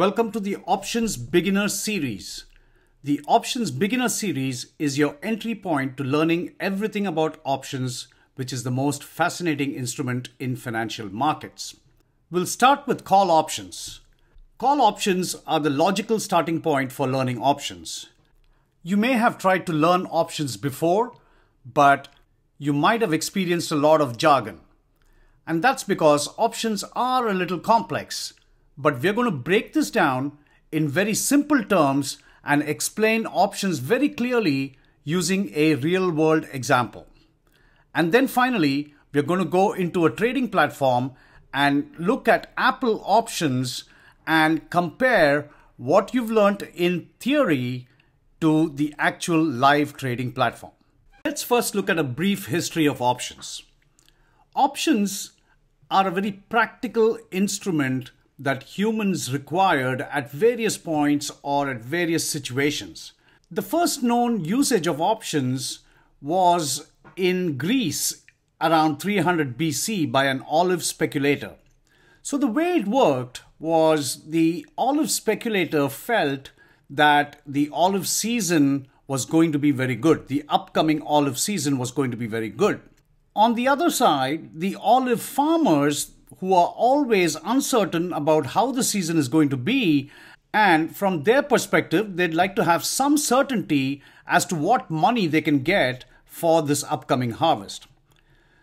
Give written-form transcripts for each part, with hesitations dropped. Welcome to the Options Beginner Series. The Options Beginner Series is your entry point to learning everything about options, which is the most fascinating instrument in financial markets. We'll start with call options. Call options are the logical starting point for learning options. You may have tried to learn options before, but you might have experienced a lot of jargon. And that's because options are a little complex. But we're going to break this down in very simple terms and explain options very clearly using a real-world example. And then finally, we're going to go into a trading platform and look at Apple options and compare what you've learned in theory to the actual live trading platform. Let's first look at a brief history of options. Options are a very practical instrument that humans required at various points or at various situations. The first known usage of options was in Greece around 300 BC by an olive speculator. So the way it worked was the olive speculator felt that the olive season was going to be very good. The upcoming olive season was going to be very good. On the other side, the olive farmers who are always uncertain about how the season is going to be, and from their perspective, they'd like to have some certainty as to what money they can get for this upcoming harvest.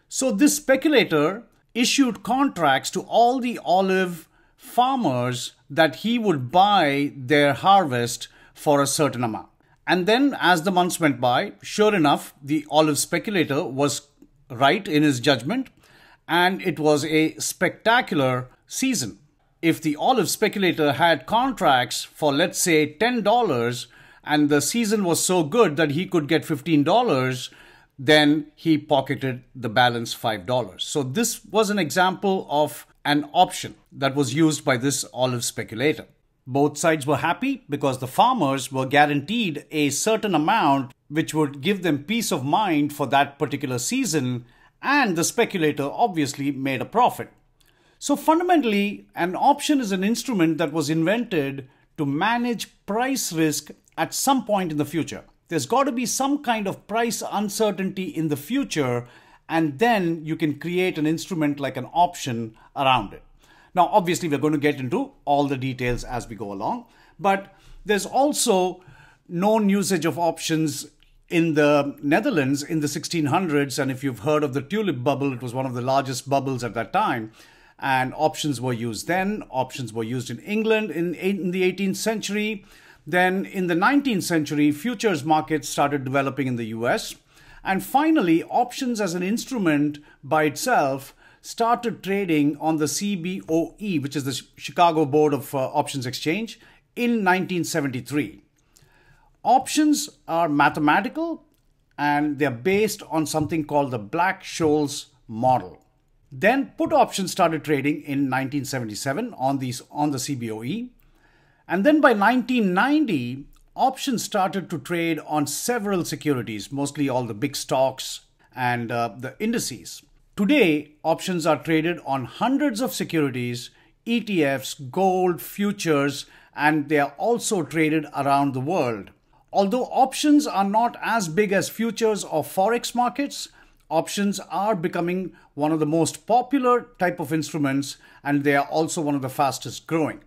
So this speculator issued contracts to all the olive farmers that he would buy their harvest for a certain amount. And then as the months went by, sure enough, the olive speculator was right in his judgment, and it was a spectacular season. If the olive speculator had contracts for, let's say, $10, and the season was so good that he could get $15, then he pocketed the balance $5. So this was an example of an option that was used by this olive speculator. Both sides were happy because the farmers were guaranteed a certain amount which would give them peace of mind for that particular season, and the speculator obviously made a profit. So fundamentally, an option is an instrument that was invented to manage price risk at some point in the future. There's got to be some kind of price uncertainty in the future, and then you can create an instrument like an option around it. Now, obviously, we're going to get into all the details as we go along, but there's also known usage of options in the Netherlands in the 1600s, and if you've heard of the tulip bubble, it was one of the largest bubbles at that time, and options were used then. Options were used in England in the 18th century. Then in the 19th century, futures markets started developing in the US. And finally, options as an instrument by itself started trading on the CBOE, which is the Chicago Board of Options Exchange, in 1973. Options are mathematical, and they're based on something called the Black-Scholes model. Then put options started trading in 1977 on the CBOE. And then by 1990, options started to trade on several securities, mostly all the big stocks and the indices. Today, options are traded on hundreds of securities, ETFs, gold, futures, and they are also traded around the world. Although options are not as big as futures or forex markets, options are becoming one of the most popular type of instruments, and they are also one of the fastest growing.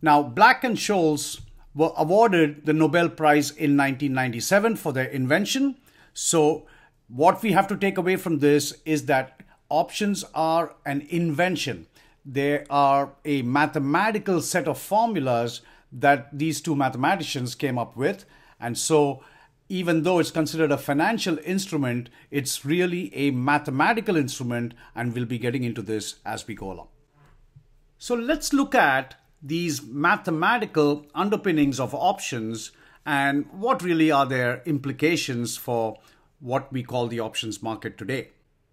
Now, Black and Scholes were awarded the Nobel Prize in 1997 for their invention. So what we have to take away from this is that options are an invention. They are a mathematical set of formulas that these two mathematicians came up with. And so even though it's considered a financial instrument, it's really a mathematical instrument, and we'll be getting into this as we go along. So let's look at these mathematical underpinnings of options and what really are their implications for what we call the options market today.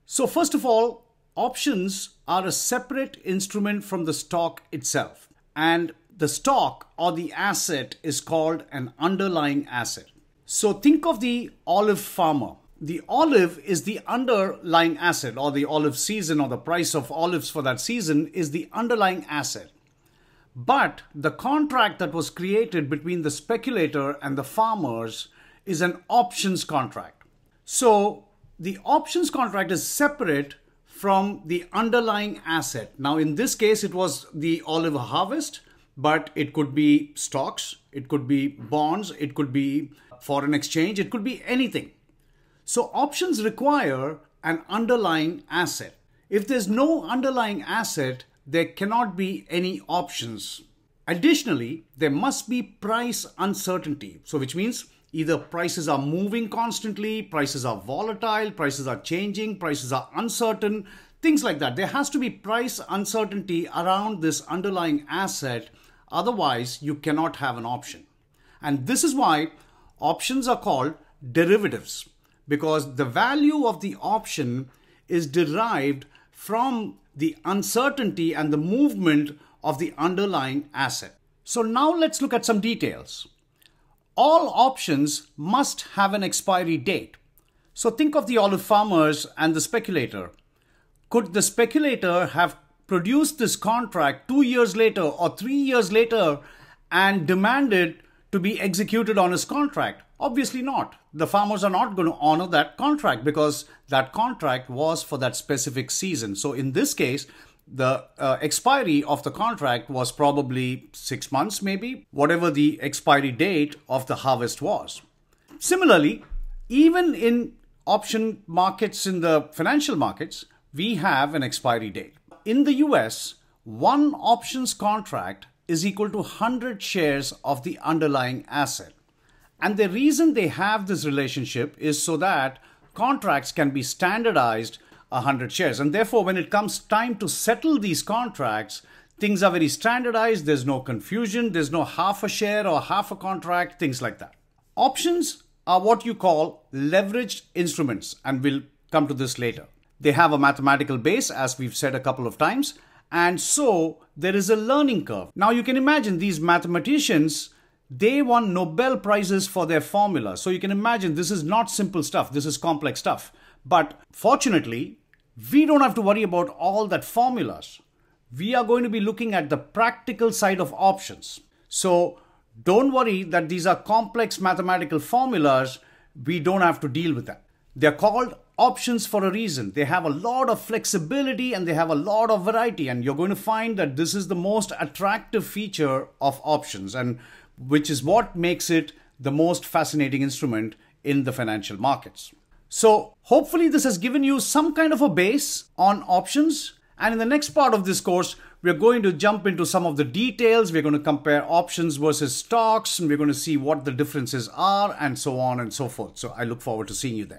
So first of all, options are a separate instrument from the stock itself, and the stock or the asset is called an underlying asset. So think of the olive farmer. The olive is the underlying asset, or the olive season, or the price of olives for that season is the underlying asset. But the contract that was created between the speculator and the farmers is an options contract. So the options contract is separate from the underlying asset. Now, in this case, it was the olive harvest, but it could be stocks, it could be bonds, it could be foreign exchange, it could be anything. So options require an underlying asset. If there's no underlying asset, there cannot be any options. Additionally, there must be price uncertainty. So which means either prices are moving constantly, prices are volatile, prices are changing, prices are uncertain, things like that. There has to be price uncertainty around this underlying asset. Otherwise, you cannot have an option. And this is why options are called derivatives, because the value of the option is derived from the uncertainty and the movement of the underlying asset. So now let's look at some details. All options must have an expiry date. So think of the olive farmers and the speculator. Could the speculator have produced this contract 2 years later or 3 years later and demanded to be executed on his contract? Obviously not. The farmers are not going to honor that contract because that contract was for that specific season. So in this case, the expiry of the contract was probably 6 months, maybe, whatever the expiry date of the harvest was. Similarly, even in option markets, in the financial markets, we have an expiry date. In the US, one options contract is equal to 100 shares of the underlying asset. And the reason they have this relationship is so that contracts can be standardized 100 shares. And therefore, when it comes time to settle these contracts, things are very standardized. There's no confusion. There's no half a share or half a contract, things like that. Options are what you call leveraged instruments. And we'll come to this later. They have a mathematical base, as we've said a couple of times. And so there is a learning curve. Now, you can imagine these mathematicians, they won Nobel Prizes for their formula. So you can imagine this is not simple stuff. This is complex stuff. But fortunately, we don't have to worry about all that formulas. We are going to be looking at the practical side of options. So don't worry that these are complex mathematical formulas. We don't have to deal with that. They're called options for a reason. They have a lot of flexibility and they have a lot of variety. And you're going to find that this is the most attractive feature of options, and which is what makes it the most fascinating instrument in the financial markets. So hopefully this has given you some kind of a base on options. And in the next part of this course, we're going to jump into some of the details. We're going to compare options versus stocks, and we're going to see what the differences are and so on and so forth. So I look forward to seeing you then.